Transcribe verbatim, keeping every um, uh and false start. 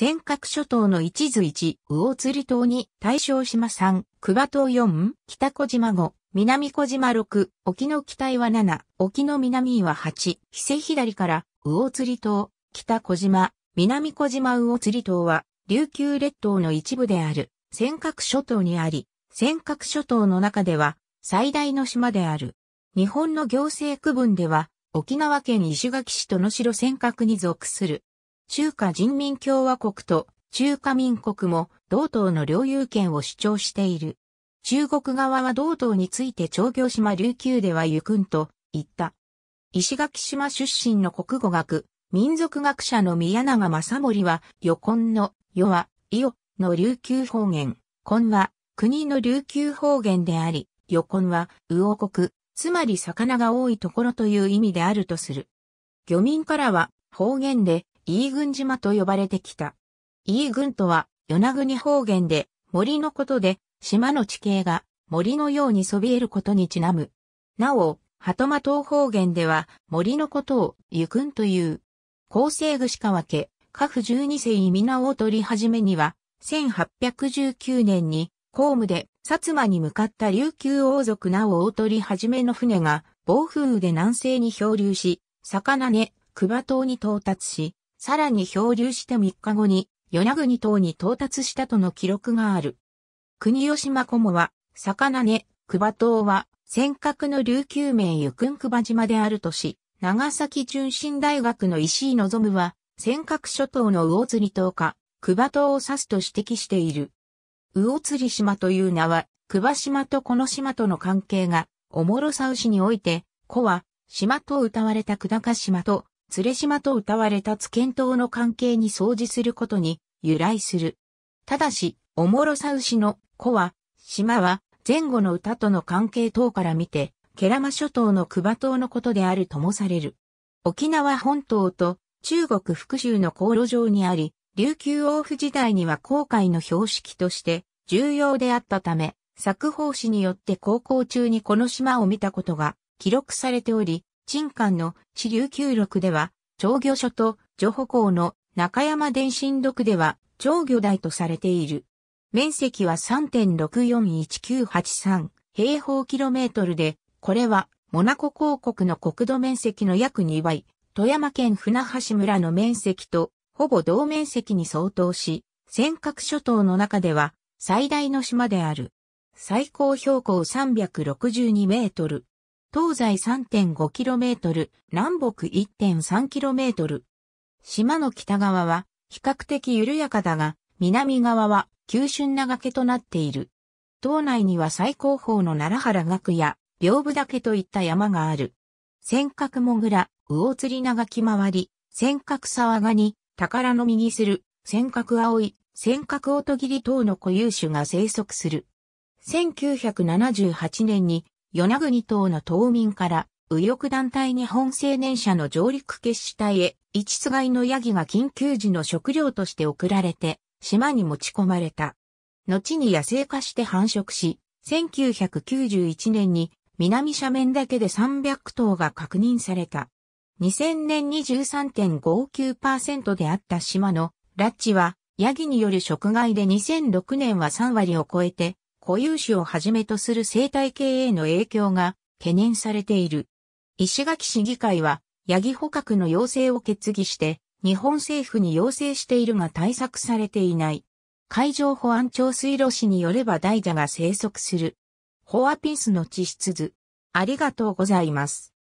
尖閣諸島の一図いち、魚釣島に、大正島さん、久場島よん、北小島ご、南小島ろく、沖の北岩なな、沖の南岩はち、ヒセ左から、魚釣島、北小島、南小島魚釣島は、琉球列島の一部である、尖閣諸島にあり、尖閣諸島の中では、最大の島である。日本の行政区分では、沖縄県石垣市と能代尖閣に属する。中華人民共和国と中華民国も同島の領有権を主張している。中国側は同島について長行島琉球ではゆくんと言った。石垣島出身の国語学、民族学者の宮永正森は、与根の与は、伊予の琉球方言、根は国の琉球方言であり、与根は魚国、つまり魚が多いところという意味であるとする。漁民からは方言で、伊群島と呼ばれてきた。伊群とは、与那国方言で、森のことで、島の地形が森のようにそびえることにちなむ。なお、鳩間島方言では、森のことを、ゆくんという。厚生具志川家、家父十二世伊皆を取り始めには、せんはっぴゃくじゅうきゅうねんに、公務で、薩摩に向かった琉球王族なおを取り始めの船が、暴風雨で南西に漂流し、魚根、久場島に到達し、さらに漂流してみっかごに、与那国島に到達したとの記録がある。国吉真菰は、魚根、久場島は、尖閣の琉球名由来久場島であるとし、長崎純心大学の石井望は、尖閣諸島の魚釣島か、久場島を指すと指摘している。魚釣島という名は、久場島とこの島との関係が、おもろさうしにおいて、子は、島と謳われた久高島と、連島と謳われた津堅島の関係に相似することに由来する。ただし、おもろさうしの子は、島は前後の歌との関係等から見て、慶良間諸島の久場島のことであるともされる。沖縄本島と中国福州の航路上にあり、琉球王府時代には航海の標識として重要であったため、冊封使によって航行中にこの島を見たことが記録されており、陳寛の史琉球録では、長魚所と徐保公の中山伝心録では、長魚台とされている。面積は さんてんろくよんいちきゅうはちさん 平方キロメートルで、これはモナコ公国の国土面積の約にばい、富山県舟橋村の面積とほぼ同面積に相当し、尖閣諸島の中では最大の島である。最高標高さんびゃくろくじゅうにメートル。東西 さんてんごキロメートル、南北 いってんさんキロメートル。島の北側は比較的緩やかだが、南側は急峻な崖となっている。島内には最高峰の奈良原岳や屏風岳といった山がある。尖閣もぐら、魚釣長き回り、尖閣沢ガニ、宝の右する、尖閣葵、尖閣音切等の固有種が生息する。せんきゅうひゃくななじゅうはちねんに、与那国島の島民から、右翼団体日本青年社の上陸決死隊へ、一つ買いのヤギが緊急時の食料として送られて、島に持ち込まれた。後に野生化して繁殖し、せんきゅうひゃくきゅうじゅういちねんに南斜面だけでさんびゃくとうが確認された。にせんねんに じゅうさんてんごきゅうパーセント であった島のラッチは、ヤギによる食害でにせんろくねんはさんわりを超えて、固有種をはじめとする生態系への影響が懸念されている。石垣市議会は、ヤギ捕獲の要請を決議して、日本政府に要請しているが対策されていない。海上保安庁水路士によれば大蛇が生息する。ホアピンスの地質図。ありがとうございます。